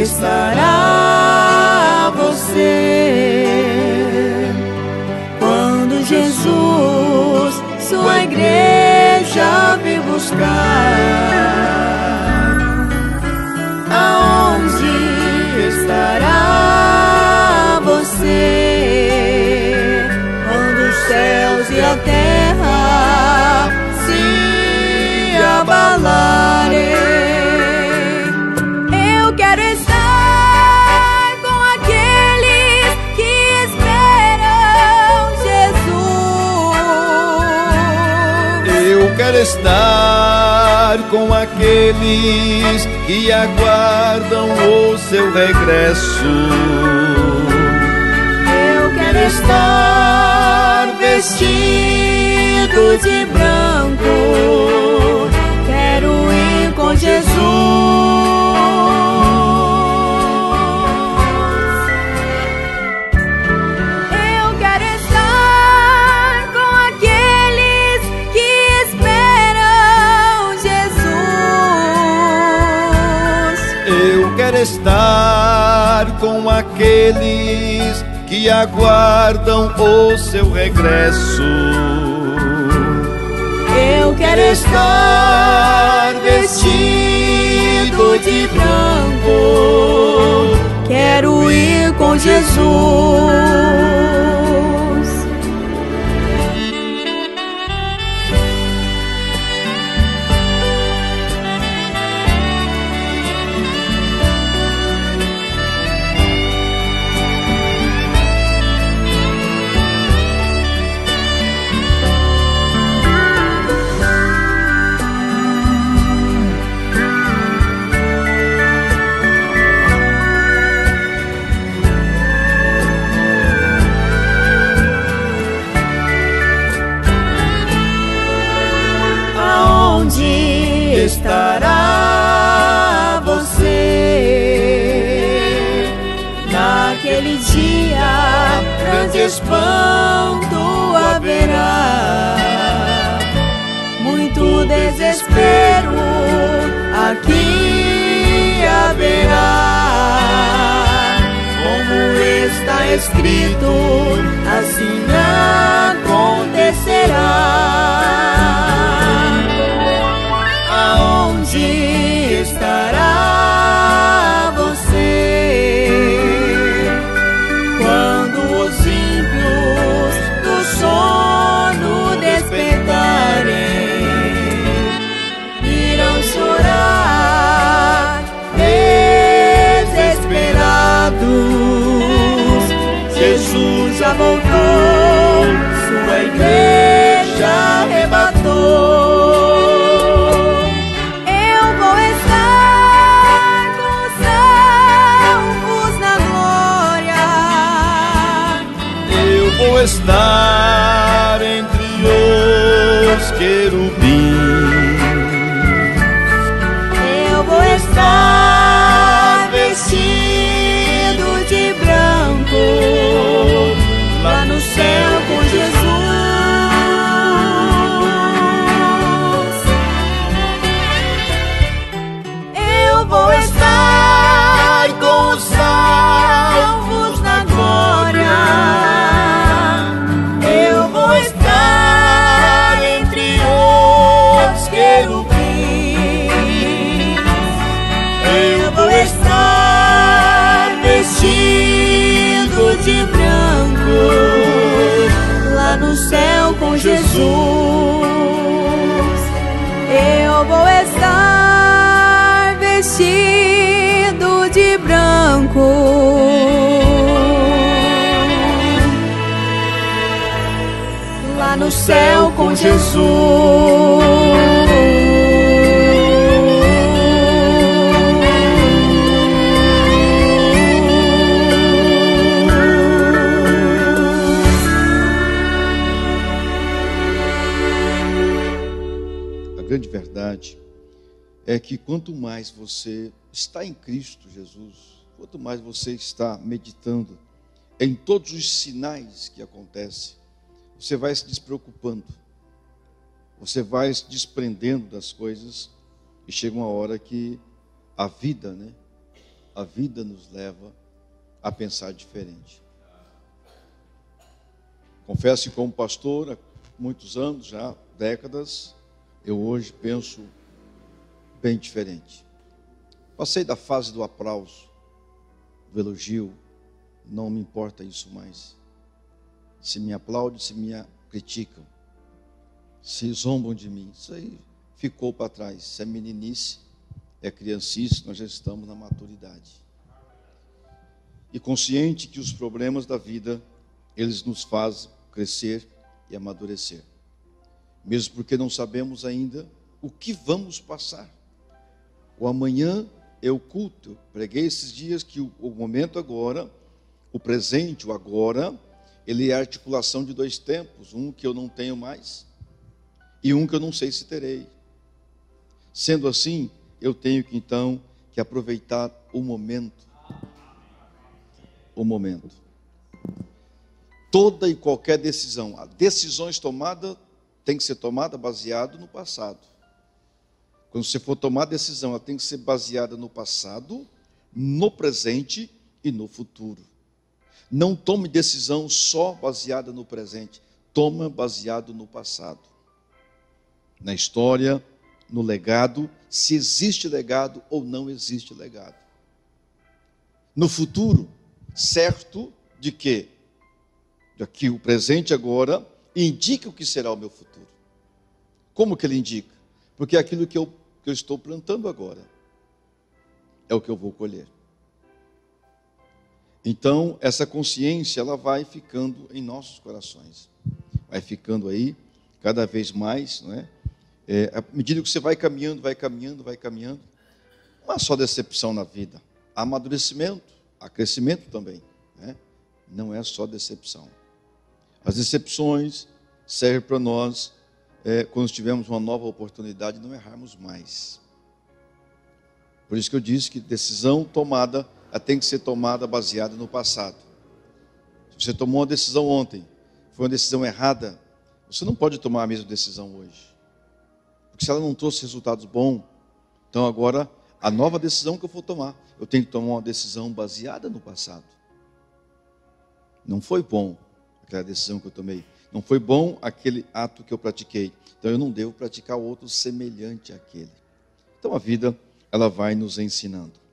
estará você quando Jesus sua igreja vir buscar? Aonde estará você quando os céus e a terra se abalarem? Quero estar com aqueles que aguardam o seu regresso. Eu quero estar vestido de branco, quero ir com Jesus. Eu quero estar com aqueles que esperam estar com aqueles que aguardam o seu regresso. Eu quero estar vestido de branco, quero ir com Jesus. Estará você naquele dia, grande espanto haverá, muito desespero aqui haverá, como está escrito, assim acontecerá. Onde estará você quando os ímpios do sono despertarem? Irão chorar desesperados. Jesus já voltou, sua igreja arrebatou. Estar entre os querubins, eu vou estar vestido de branco, lá no céu com Jesus. Eu vou estar com os salvos na glória. Eu vou estar vestido de branco, lá no céu com Jesus. Eu vou estar vestido de branco, lá no céu com Jesus. A grande verdade é que quanto mais você está em Cristo Jesus, quanto mais você está meditando em todos os sinais que acontecem, você vai se despreocupando, você vai se desprendendo das coisas e chega uma hora que a vida, né? a vida nos leva a pensar diferente. Confesso que como pastor, há muitos anos já, décadas, eu hoje penso bem diferente. Passei da fase do aplauso, do elogio, não me importa isso mais. Se me aplaudem, se me criticam, se zombam de mim, isso aí ficou para trás. Isso é meninice, é criancice, nós já estamos na maturidade. E consciente que os problemas da vida, eles nos fazem crescer e amadurecer. Mesmo porque não sabemos ainda o que vamos passar. O amanhã é oculto. Preguei esses dias que o momento agora, o presente, o agora, ele é a articulação de dois tempos. Um que eu não tenho mais e um que eu não sei se terei. Sendo assim, eu tenho que então que aproveitar o momento. O momento. Toda e qualquer decisão, as decisões tomadas tem que ser tomada baseado no passado. Quando você for tomar decisão, ela tem que ser baseada no passado, no presente e no futuro. Não tome decisão só baseada no presente. Toma baseado no passado. Na história, no legado, se existe legado ou não existe legado. No futuro, certo de quê? De que o presente agora indica o que será o meu futuro. Como que ele indica? Porque é aquilo que eu estou plantando agora é o que eu vou colher. Então, essa consciência, ela vai ficando em nossos corações. Vai ficando aí, cada vez mais, não é? À medida que você vai caminhando, vai caminhando, vai caminhando. Não há só decepção na vida. Há amadurecimento, há crescimento também, né? Não é só decepção. As decepções servem para nós, quando tivermos uma nova oportunidade, não errarmos mais. Por isso que eu disse que decisão tomada, ela tem que ser tomada baseada no passado. Se você tomou uma decisão ontem, foi uma decisão errada, você não pode tomar a mesma decisão hoje. Porque se ela não trouxe resultados bons, então agora, a nova decisão que eu for tomar, eu tenho que tomar uma decisão baseada no passado. Não foi bom aquela decisão que eu tomei. Não foi bom aquele ato que eu pratiquei. Então, eu não devo praticar outro semelhante àquele. Então, a vida, ela vai nos ensinando.